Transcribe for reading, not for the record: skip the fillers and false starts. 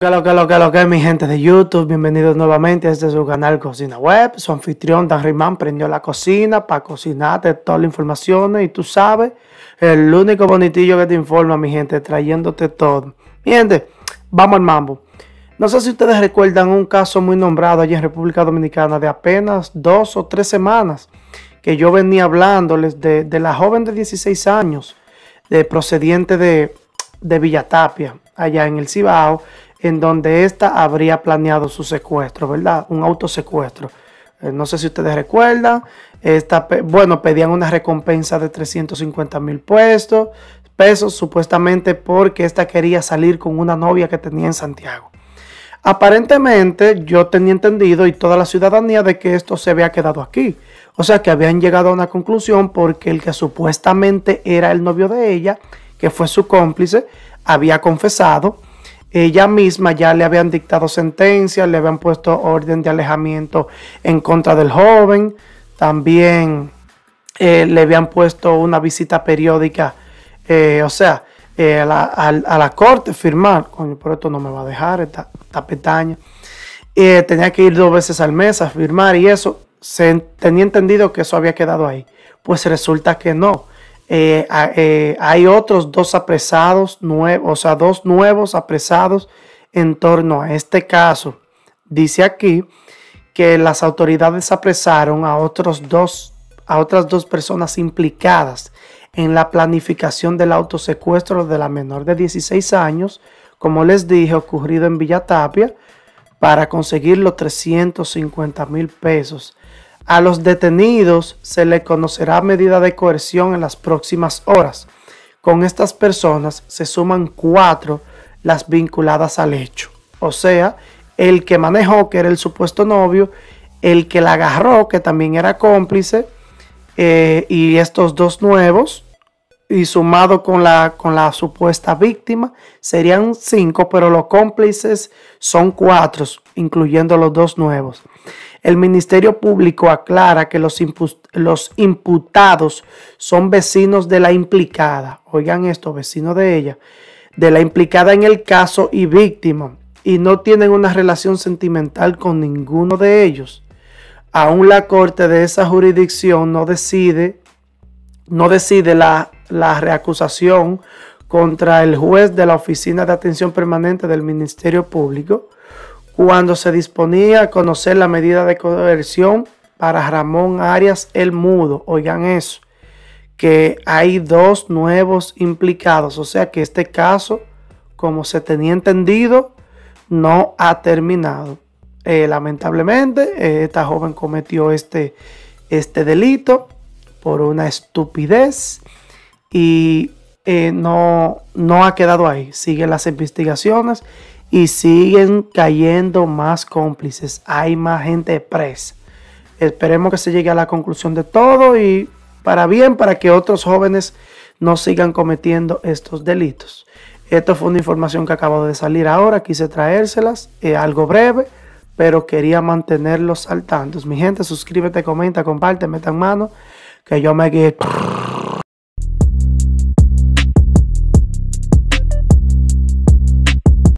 Lo que, mi gente de YouTube, bienvenidos nuevamente a este su canal Cocina Web. Su anfitrión Dan Riman prendió la cocina para cocinarte todas las informaciones y tú sabes, el único bonitillo que te informa, mi gente, trayéndote todo. Mi gente, vamos al mambo. No sé si ustedes recuerdan un caso muy nombrado allí en República Dominicana de apenas 2 o 3 semanas que yo venía hablándoles de la joven de 16 años, de procediente de Villa Tapia, allá en el Cibao, en donde ésta habría planeado su secuestro, ¿verdad? Un autosecuestro. No sé si ustedes recuerdan, bueno, pedían una recompensa de 350 mil pesos, supuestamente porque ésta quería salir con una novia que tenía en Santiago. Aparentemente, yo tenía entendido y toda la ciudadanía de que esto se había quedado aquí. O sea, que habían llegado a una conclusión porque el que supuestamente era el novio de ella, que fue su cómplice, había confesado. Ella misma ya le habían dictado sentencia, le habían puesto orden de alejamiento en contra del joven. También le habían puesto una visita periódica, a la corte firmar. Coño, por esto no me va a dejar esta pestaña. Tenía que ir 2 veces al mes a firmar y eso. Tenía entendido que eso había quedado ahí. Pues resulta que no. Hay otros 2 apresados nuevos, o sea, 2 nuevos apresados en torno a este caso. Dice aquí que las autoridades apresaron a otras dos personas implicadas en la planificación del autosecuestro de la menor de 16 años, como les dije, ocurrido en Villa Tapia, para conseguir los 350 mil pesos. A los detenidos se le conocerá medida de coerción en las próximas horas. Con estas personas se suman 4 las vinculadas al hecho. O sea, el que manejó, que era el supuesto novio, el que la agarró, que también era cómplice, y estos 2 nuevos, y sumado con la supuesta víctima, serían 5, pero los cómplices son 4, incluyendo los 2 nuevos. El Ministerio Público aclara que los imputados son vecinos de la implicada. Oigan esto, vecinos de ella, de la implicada en el caso y víctima, y no tienen una relación sentimental con ninguno de ellos. Aún la corte de esa jurisdicción no decide la reacusación contra el juez de la Oficina de Atención Permanente del Ministerio Público, cuando se disponía a conocer la medida de coerción para Ramón Arias el Mudo. Oigan eso, que hay 2 nuevos implicados. O sea que este caso, como se tenía entendido, no ha terminado. Lamentablemente, esta joven cometió este delito por una estupidez y no ha quedado ahí. Siguen las investigaciones y siguen cayendo más cómplices. Hay más gente presa. Esperemos que se llegue a la conclusión de todo y para bien, para que otros jóvenes no sigan cometiendo estos delitos. Esto fue una información que acabo de salir ahora. Quise traérselas, algo breve, pero quería mantenerlos al tanto. Mi gente, suscríbete, comenta, comparte, metan mano, que yo me quedé...